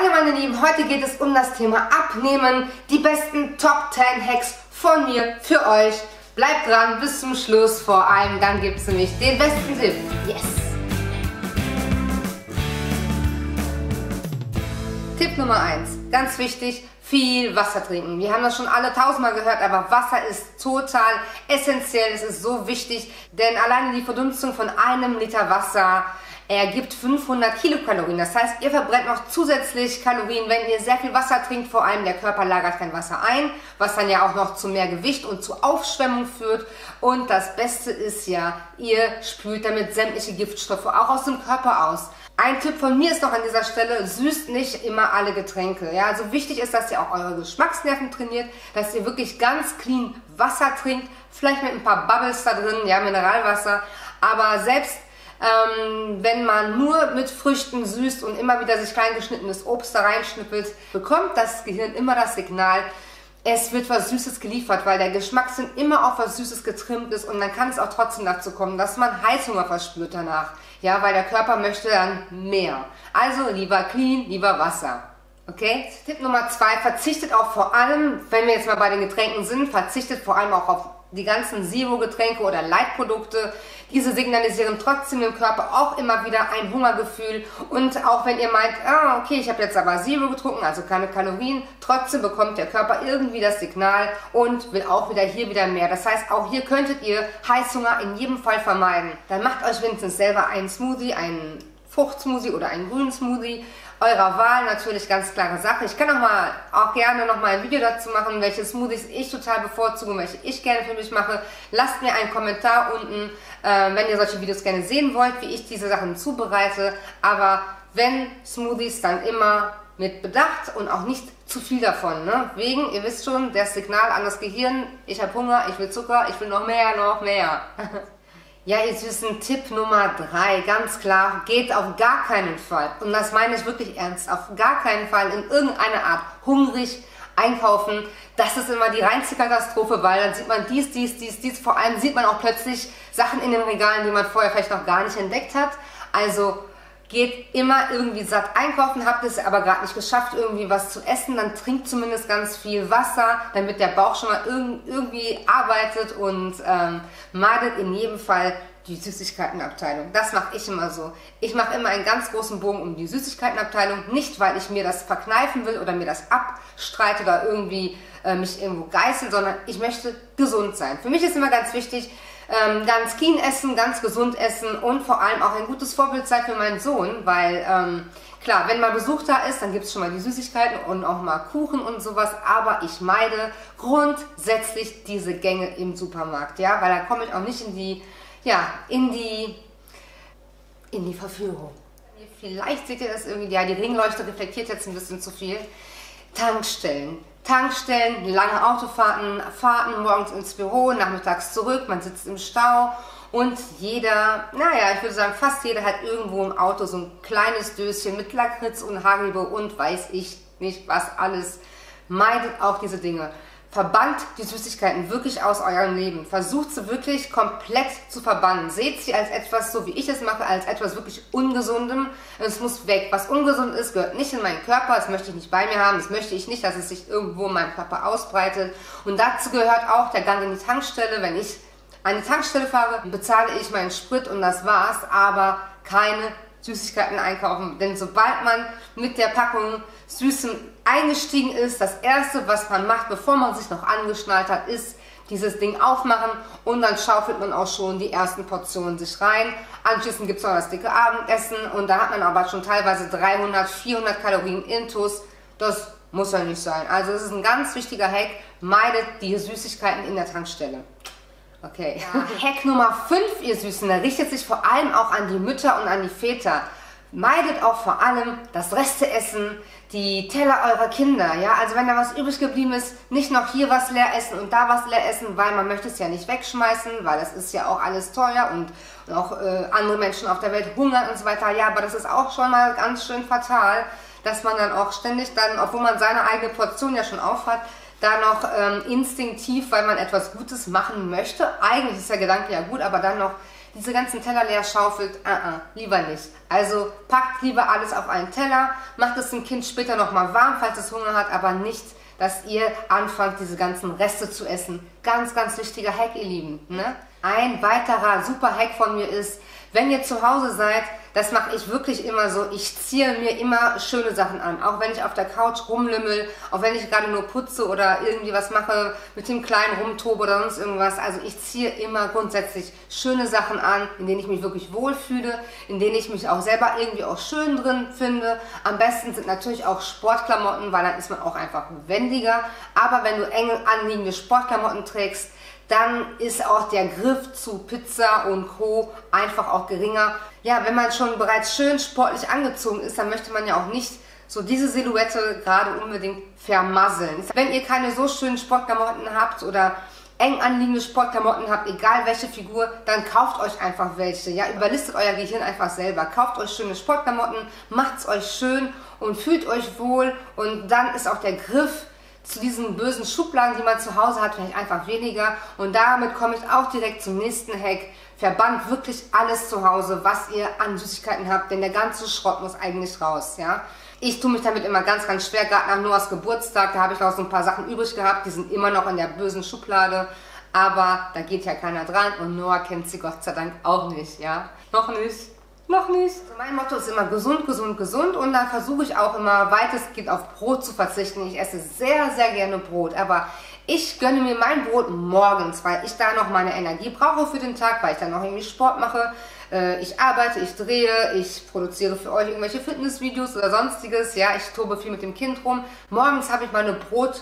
Hallo meine Lieben, heute geht es um das Thema Abnehmen, die besten Top 10 Hacks von mir für euch. Bleibt dran bis zum Schluss, vor allem dann gibt es nämlich den besten Tipp. Yes! Tipp Nummer 1, ganz wichtig, viel Wasser trinken. Wir haben das schon alle tausendmal gehört, aber Wasser ist total essentiell, es ist so wichtig, denn alleine die Verdunstung von einem Liter Wasser ergibt 500 Kilokalorien. Das heißt, ihr verbrennt noch zusätzlich Kalorien, wenn ihr sehr viel Wasser trinkt. Vor allem der Körper lagert kein Wasser ein, was dann ja auch noch zu mehr Gewicht und zu Aufschwemmung führt. Und das Beste ist ja, ihr spült damit sämtliche Giftstoffe auch aus dem Körper aus. Ein Tipp von mir ist noch an dieser Stelle, süßt nicht immer alle Getränke. Ja, also wichtig ist, dass ihr auch eure Geschmacksnerven trainiert, dass ihr wirklich ganz clean Wasser trinkt, vielleicht mit ein paar Bubbles da drin, ja, Mineralwasser, aber selbst wenn man nur mit Früchten süßt und immer wieder sich klein geschnittenes Obst da reinschnippelt, bekommt das Gehirn immer das Signal, es wird was Süßes geliefert, weil der Geschmackssinn immer auf was Süßes getrimmt ist und dann kann es auch trotzdem dazu kommen, dass man Heißhunger verspürt danach, ja, weil der Körper möchte dann mehr. Also lieber clean, lieber Wasser. Okay? Tipp Nummer 2, verzichtet auch vor allem, wenn wir jetzt mal bei den Getränken sind, verzichtet vor allem auch auf die ganzen Zero-Getränke oder Light-Produkte. Diese signalisieren trotzdem dem Körper auch immer wieder ein Hungergefühl. Und auch wenn ihr meint, ah, okay, ich habe jetzt aber Zero getrunken, also keine Kalorien, trotzdem bekommt der Körper irgendwie das Signal und will auch wieder hier wieder mehr. Das heißt, auch hier könntet ihr Heißhunger in jedem Fall vermeiden. Dann macht euch wenigstens selber einen Smoothie, einen Fruchtsmoothie oder einen grünen Smoothie. Eurer Wahl, natürlich ganz klare Sache. Ich kann auch gerne noch mal ein Video dazu machen, welche Smoothies ich total bevorzuge und welche ich gerne für mich mache. Lasst mir einen Kommentar unten, wenn ihr solche Videos gerne sehen wollt, wie ich diese Sachen zubereite. Aber wenn Smoothies, dann immer mit Bedacht und auch nicht zu viel davon. Ne? Wegen, ihr wisst schon, das Signal an das Gehirn, ich habe Hunger, ich will Zucker, ich will noch mehr. Ja, ihr Süßen, Tipp Nummer 3, ganz klar, geht auf gar keinen Fall, und das meine ich wirklich ernst, auf gar keinen Fall in irgendeiner Art hungrig einkaufen. Das ist immer die reinste Katastrophe, weil dann sieht man dies, vor allem sieht man auch plötzlich Sachen in den Regalen, die man vorher vielleicht noch gar nicht entdeckt hat. Also geht immer irgendwie satt einkaufen, habt es aber gerade nicht geschafft, irgendwie was zu essen, dann trinkt zumindest ganz viel Wasser, damit der Bauch schon mal irgendwie arbeitet, und meidet in jedem Fall die Süßigkeitenabteilung. Das mache ich immer so. Ich mache immer einen ganz großen Bogen um die Süßigkeitenabteilung, nicht weil ich mir das verkneifen will oder mir das abstreite oder irgendwie mich irgendwo geißel, sondern ich möchte gesund sein. Für mich ist immer ganz wichtig, ganz clean essen, ganz gesund essen und vor allem auch ein gutes Vorbild sein für meinen Sohn, weil klar, wenn mal Besuch da ist, dann gibt es schon mal die Süßigkeiten und auch mal Kuchen und sowas, aber ich meide grundsätzlich diese Gänge im Supermarkt, ja, weil da komme ich auch nicht in die Verführung. Vielleicht seht ihr das irgendwie, ja, die Ringleuchte reflektiert jetzt ein bisschen zu viel. Tankstellen, lange Autofahrten, Fahrten morgens ins Büro, nachmittags zurück, man sitzt im Stau und jeder, naja, ich würde sagen, fast jeder hat irgendwo im Auto so ein kleines Döschen mit Lakritz und Haribo und weiß ich nicht was alles. Meidet auch diese Dinge. Verbannt die Süßigkeiten wirklich aus eurem Leben. Versucht sie wirklich komplett zu verbannen. Seht sie als etwas, so wie ich es mache, als etwas wirklich Ungesundem. Es muss weg. Was ungesund ist, gehört nicht in meinen Körper. Das möchte ich nicht bei mir haben. Das möchte ich nicht, dass es sich irgendwo in meinem Körper ausbreitet. Und dazu gehört auch der Gang in die Tankstelle. Wenn ich an die Tankstelle fahre, bezahle ich meinen Sprit und das war's. Aber keine Süßigkeiten einkaufen, denn sobald man mit der Packung Süßem eingestiegen ist, das erste, was man macht, bevor man sich noch angeschnallt hat, ist dieses Ding aufmachen und dann schaufelt man auch schon die ersten Portionen sich rein. Anschließend gibt es noch das dicke Abendessen und da hat man aber schon teilweise 300, 400 Kalorien intus. Das muss ja nicht sein. Also es ist ein ganz wichtiger Hack, meidet die Süßigkeiten in der Tankstelle. Okay. Ja. Hack Nummer 5, ihr Süßen, der richtet sich vor allem auch an die Mütter und an die Väter. Meidet auch vor allem das Resteessen, die Teller eurer Kinder. Ja, also wenn da was übrig geblieben ist, nicht noch hier was leer essen und da was leer essen, weil man möchte es ja nicht wegschmeißen, weil das ist ja auch alles teuer und auch andere Menschen auf der Welt hungern und so weiter. Ja, aber das ist auch schon mal ganz schön fatal, dass man dann auch ständig dann, obwohl man seine eigene Portion ja schon aufhat, da noch instinktiv, weil man etwas Gutes machen möchte, eigentlich ist der Gedanke ja gut, aber dann noch diese ganzen Teller leer schaufelt, lieber nicht. Also packt lieber alles auf einen Teller, macht es dem Kind später nochmal warm, falls es Hunger hat, aber nicht, dass ihr anfangt, diese ganzen Reste zu essen. Ganz, ganz wichtiger Hack, ihr Lieben. Ne? Ein weiterer super Hack von mir ist, wenn ihr zu Hause seid, das mache ich wirklich immer so, ich ziehe mir immer schöne Sachen an. Auch wenn ich auf der Couch rumlümmel, auch wenn ich gerade nur putze oder irgendwie was mache, mit dem Kleinen rumtobe oder sonst irgendwas. Also ich ziehe immer grundsätzlich schöne Sachen an, in denen ich mich wirklich wohlfühle, in denen ich mich auch selber irgendwie auch schön drin finde. Am besten sind natürlich auch Sportklamotten, weil dann ist man auch einfach wendiger. Aber wenn du enge anliegende Sportklamotten trägst, dann ist auch der Griff zu Pizza und Co. einfach auch geringer. Ja, wenn man schon bereits schön sportlich angezogen ist, dann möchte man ja auch nicht so diese Silhouette gerade unbedingt vermasseln. Wenn ihr keine so schönen Sportklamotten habt oder eng anliegende Sportklamotten habt, egal welche Figur, dann kauft euch einfach welche. Ja, überlistet euer Gehirn einfach selber. Kauft euch schöne Sportklamotten, macht's euch schön und fühlt euch wohl. Und dann ist auch der Griff zu diesen bösen Schubladen, die man zu Hause hat, vielleicht einfach weniger. Und damit komme ich auch direkt zum nächsten Hack. Verbannt wirklich alles zu Hause, was ihr an Süßigkeiten habt, denn der ganze Schrott muss eigentlich raus, ja. Ich tue mich damit immer ganz, ganz schwer, gerade nach Noahs Geburtstag, da habe ich noch so ein paar Sachen übrig gehabt, die sind immer noch in der bösen Schublade, aber da geht ja keiner dran und Noah kennt sie Gott sei Dank auch nicht, ja. Noch nicht. Also mein Motto ist immer gesund, gesund, gesund und dann versuche ich auch immer weitestgehend auf Brot zu verzichten. Ich esse sehr, sehr gerne Brot, aber ich gönne mir mein Brot morgens, weil ich da noch meine Energie brauche für den Tag, weil ich dann noch irgendwie Sport mache. Ich arbeite, ich drehe, ich produziere für euch irgendwelche Fitnessvideos oder sonstiges. Ja, ich tobe viel mit dem Kind rum. Morgens habe ich meine Brot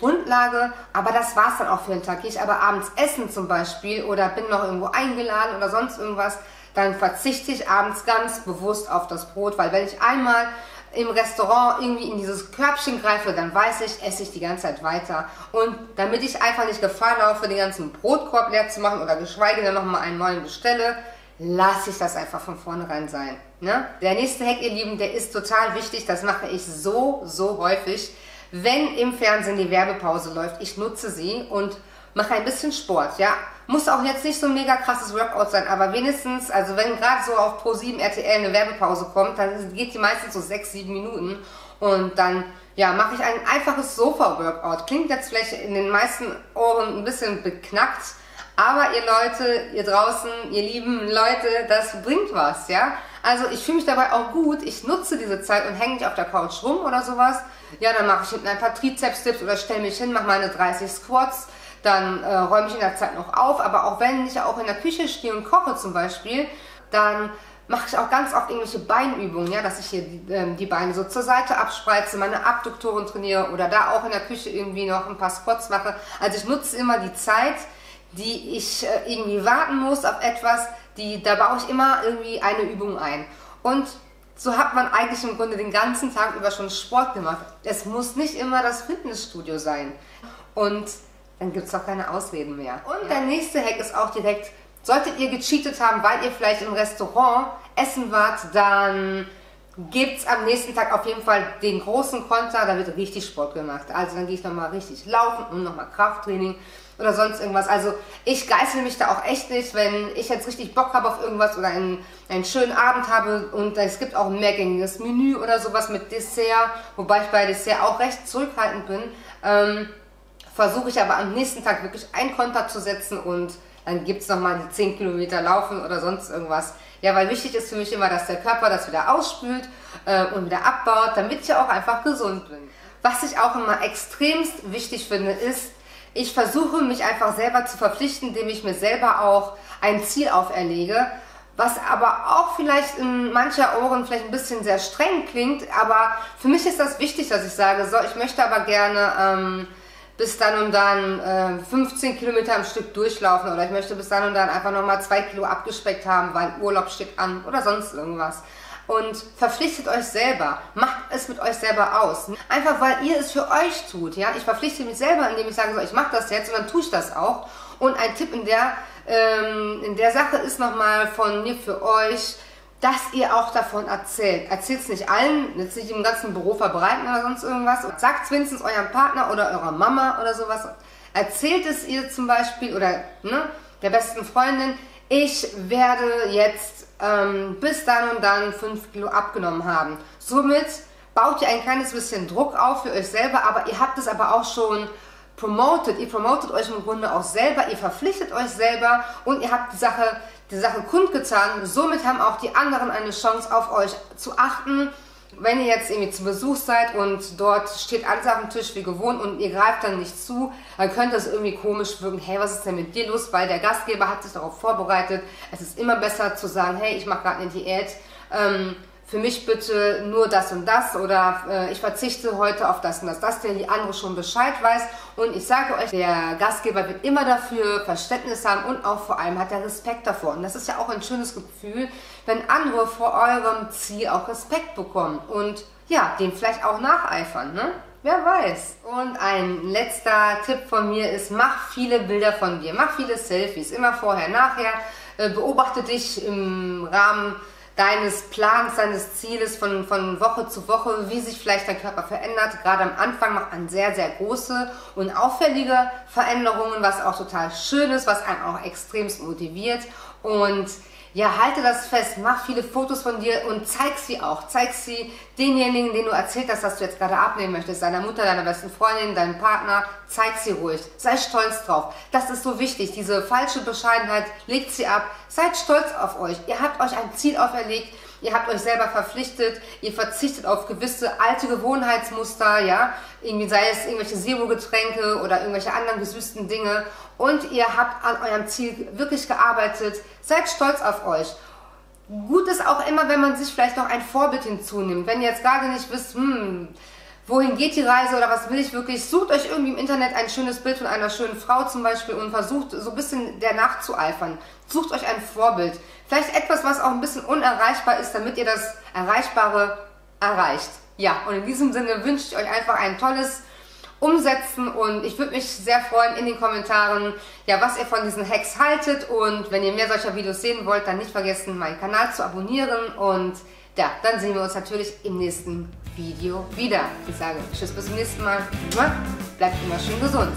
Grundlage, aber das war's dann auch für den Tag. Gehe ich aber abends essen zum Beispiel oder bin noch irgendwo eingeladen oder sonst irgendwas, dann verzichte ich abends ganz bewusst auf das Brot, weil wenn ich einmal im Restaurant irgendwie in dieses Körbchen greife, dann weiß ich, esse ich die ganze Zeit weiter. Und damit ich einfach nicht Gefahr laufe, den ganzen Brotkorb leer zu machen oder geschweige denn nochmal einen neuen bestelle, lasse ich das einfach von vornherein sein. Ne? Der nächste Hack, ihr Lieben, der ist total wichtig, das mache ich so, so häufig. Wenn im Fernsehen die Werbepause läuft, ich nutze sie und mache ein bisschen Sport, ja. Muss auch jetzt nicht so ein mega krasses Workout sein, aber wenigstens, also wenn gerade so auf Pro7 RTL eine Werbepause kommt, dann geht die meistens so 6-7 Minuten und dann, ja, mache ich ein einfaches Sofa-Workout. Klingt jetzt vielleicht in den meisten Ohren ein bisschen beknackt, aber ihr Leute, ihr draußen, ihr lieben Leute, das bringt was, ja. Also ich fühle mich dabei auch gut, ich nutze diese Zeit und hänge nicht auf der Couch rum oder sowas. Ja, dann mache ich hinten ein paar Trizeps-Dips oder stelle mich hin, mache meine 30 Squats. Dann räume ich in der Zeit noch auf, aber auch wenn ich auch in der Küche stehe und koche zum Beispiel, dann mache ich auch ganz oft irgendwelche Beinübungen, ja, dass ich hier die Beine so zur Seite abspreize, meine Abduktoren trainiere oder da auch in der Küche irgendwie noch ein paar Squats mache. Also ich nutze immer die Zeit, die ich irgendwie warten muss auf etwas, da baue ich immer irgendwie eine Übung ein. Und so hat man eigentlich im Grunde den ganzen Tag über schon Sport gemacht. Es muss nicht immer das Fitnessstudio sein. Und dann gibt es auch keine Ausreden mehr. Und der nächste Hack ist auch direkt, solltet ihr gecheatet haben, weil ihr vielleicht im Restaurant essen wart, dann gibt es am nächsten Tag auf jeden Fall den großen Konter, da wird richtig Sport gemacht. Also dann gehe ich nochmal richtig laufen und nochmal Krafttraining oder sonst irgendwas. Also ich geißel mich da auch echt nicht, wenn ich jetzt richtig Bock habe auf irgendwas oder einen schönen Abend habe und es gibt auch ein mehrgängiges Menü oder sowas mit Dessert, wobei ich bei Dessert auch recht zurückhaltend bin. Versuche ich aber am nächsten Tag wirklich einen Konter zu setzen und dann gibt es nochmal die 10 Kilometer laufen oder sonst irgendwas. Ja, weil wichtig ist für mich immer, dass der Körper das wieder ausspült und wieder abbaut, damit ich auch einfach gesund bin. Was ich auch immer extremst wichtig finde, ist, ich versuche mich einfach selber zu verpflichten, indem ich mir selber auch ein Ziel auferlege, was aber auch vielleicht in mancher Ohren vielleicht ein bisschen sehr streng klingt, aber für mich ist das wichtig, dass ich sage, so, ich möchte aber gerne bis dann und dann 15 Kilometer am Stück durchlaufen oder ich möchte bis dann und dann einfach nochmal 2 Kilo abgespeckt haben, weil Urlaub steht an oder sonst irgendwas. Und verpflichtet euch selber, macht es mit euch selber aus. Einfach weil ihr es für euch tut. Ja? Ich verpflichte mich selber, indem ich sage, so, ich mache das jetzt und dann tue ich das auch. Und ein Tipp in der Sache ist nochmal von mir für euch, dass ihr auch davon erzählt. Erzählt es nicht allen, jetzt nicht im ganzen Büro verbreiten oder sonst irgendwas. Sagt es wenigstens eurem Partner oder eurer Mama oder sowas. Erzählt es ihr zum Beispiel oder der besten Freundin. ich werde jetzt bis dann und dann 5 Kilo abgenommen haben. Somit baut ihr ein kleines bisschen Druck auf für euch selber, aber ihr habt es aber auch schon promoted. Ihr promotet euch im Grunde auch selber, ihr verpflichtet euch selber und ihr habt die Sache kundgetan. Somit haben auch die anderen eine Chance, auf euch zu achten. Wenn ihr jetzt irgendwie zu Besuch seid und dort steht alles auf dem Tisch wie gewohnt und ihr greift dann nicht zu, dann könnte es irgendwie komisch wirken, hey, was ist denn mit dir los? Weil der Gastgeber hat sich darauf vorbereitet. Es ist immer besser zu sagen, hey, ich mache gerade eine Diät, für mich bitte nur das und das oder ich verzichte heute auf das und das, dass der die andere schon Bescheid weiß. Und ich sage euch, der Gastgeber wird immer dafür Verständnis haben und auch vor allem hat er Respekt davor. Und das ist ja auch ein schönes Gefühl, wenn andere vor eurem Ziel auch Respekt bekommen und ja, dem vielleicht auch nacheifern, ne? Wer weiß. Und ein letzter Tipp von mir ist, mach viele Bilder von dir, mach viele Selfies, immer vorher, nachher, beobachte dich im Rahmen deines Plans, deines Zieles von Woche zu Woche, wie sich vielleicht dein Körper verändert. Gerade am Anfang macht man sehr, sehr große und auffällige Veränderungen, was auch total schön ist, was einen auch extremst motiviert. Und ja, halte das fest, mach viele Fotos von dir und zeig sie auch. Zeig sie denjenigen, den du erzählt hast, dass du jetzt gerade abnehmen möchtest, deiner Mutter, deiner besten Freundin, deinem Partner. Zeig sie ruhig, sei stolz drauf. Das ist so wichtig, diese falsche Bescheidenheit, legt sie ab. Seid stolz auf euch, ihr habt euch ein Ziel auferlegt, ihr habt euch selber verpflichtet, ihr verzichtet auf gewisse alte Gewohnheitsmuster, ja, irgendwie sei es irgendwelche Zero-Getränke oder irgendwelche anderen gesüßten Dinge und ihr habt an eurem Ziel wirklich gearbeitet, seid stolz auf euch. Gut ist auch immer, wenn man sich vielleicht noch ein Vorbild hinzunimmt, wenn ihr jetzt gerade nicht wisst, wohin geht die Reise oder was will ich wirklich? Sucht euch irgendwie im Internet ein schönes Bild von einer schönen Frau zum Beispiel und versucht so ein bisschen der nachzueifern. Sucht euch ein Vorbild. Vielleicht etwas, was auch ein bisschen unerreichbar ist, damit ihr das Erreichbare erreicht. Ja, und in diesem Sinne wünsche ich euch einfach ein tolles Umsetzen und ich würde mich sehr freuen in den Kommentaren, ja, was ihr von diesen Hacks haltet und wenn ihr mehr solcher Videos sehen wollt, dann nicht vergessen, meinen Kanal zu abonnieren und ja, dann sehen wir uns natürlich im nächsten Video wieder. Ich sage tschüss, bis zum nächsten Mal. Bleibt immer schön gesund.